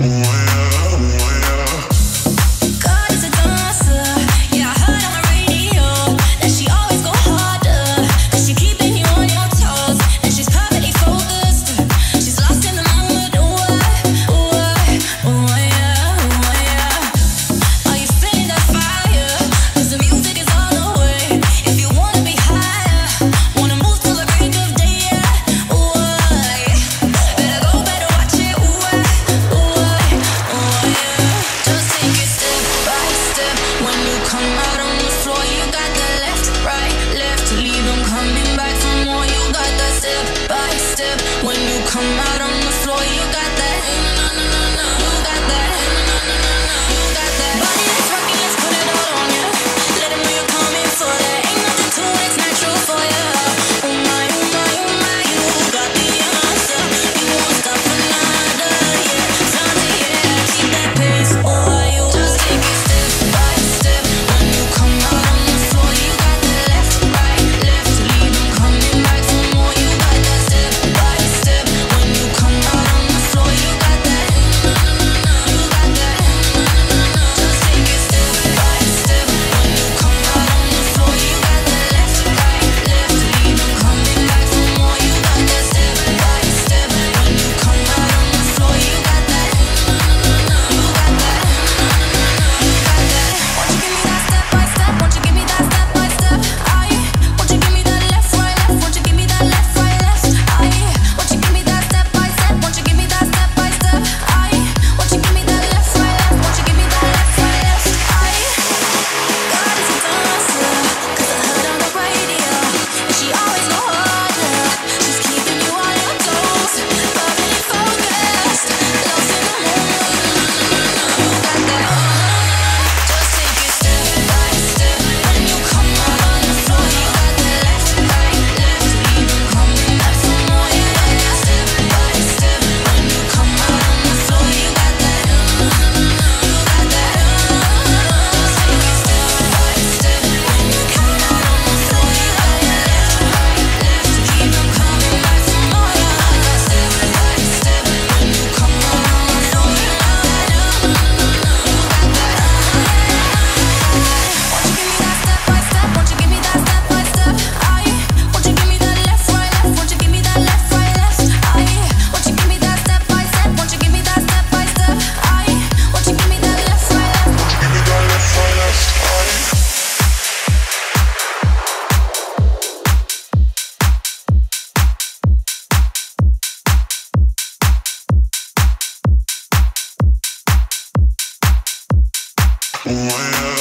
Wow.